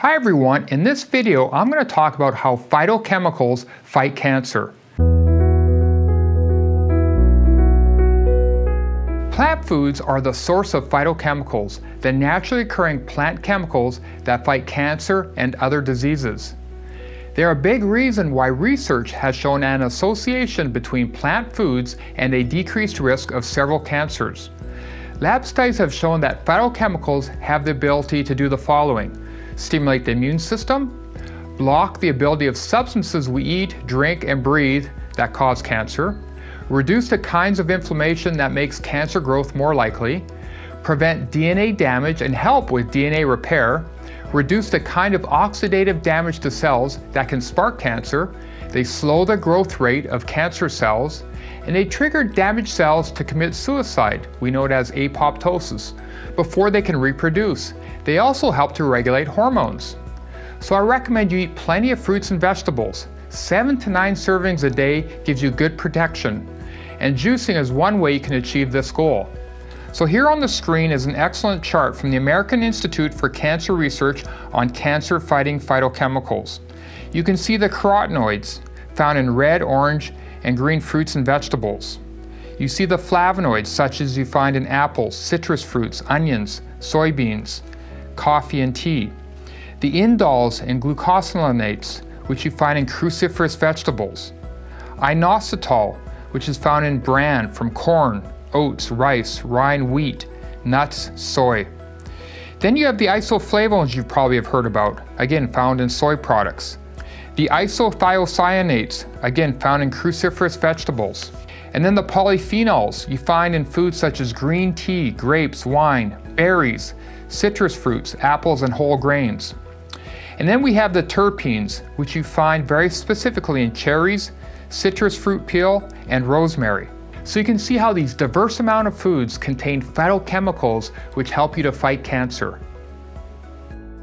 Hi everyone, in this video I'm going to talk about how phytochemicals fight cancer. Plant foods are the source of phytochemicals, the naturally occurring plant chemicals that fight cancer and other diseases. They're a big reason why research has shown an association between plant foods and a decreased risk of several cancers. Lab studies have shown that phytochemicals have the ability to do the following: stimulate the immune system, block the ability of substances we eat, drink, and breathe that cause cancer, reduce the kinds of inflammation that makes cancer growth more likely, prevent DNA damage and help with DNA repair, reduce the kind of oxidative damage to cells that can spark cancer, they slow the growth rate of cancer cells, and they trigger damaged cells to commit suicide, we know it as apoptosis, before they can reproduce. They also help to regulate hormones. So I recommend you eat plenty of fruits and vegetables. 7 to 9 servings a day gives you good protection, and juicing is one way you can achieve this goal. So here on the screen is an excellent chart from the American Institute for Cancer Research on cancer-fighting phytochemicals. You can see the carotenoids, found in red, orange, and green fruits and vegetables. You see the flavonoids, such as you find in apples, citrus fruits, onions, soybeans, coffee, and tea. The indoles and glucosinolates, which you find in cruciferous vegetables. Inositol, which is found in bran from corn, oats, rice, rye, wheat, nuts, soy. Then you have the isoflavones you probably have heard about, again found in soy products. The isothiocyanates, again found in cruciferous vegetables. And then the polyphenols you find in foods such as green tea, grapes, wine, berries, citrus fruits, apples, and whole grains. And then we have the terpenes, which you find very specifically in cherries, citrus fruit peel, and rosemary. So you can see how these diverse amount of foods contain phytochemicals which help you to fight cancer.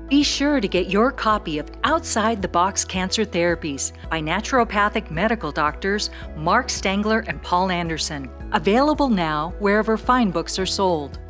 Be sure to get your copy of Outside the Box Cancer Therapies by naturopathic medical doctors Mark Stengler and Paul Anderson. Available now wherever fine books are sold.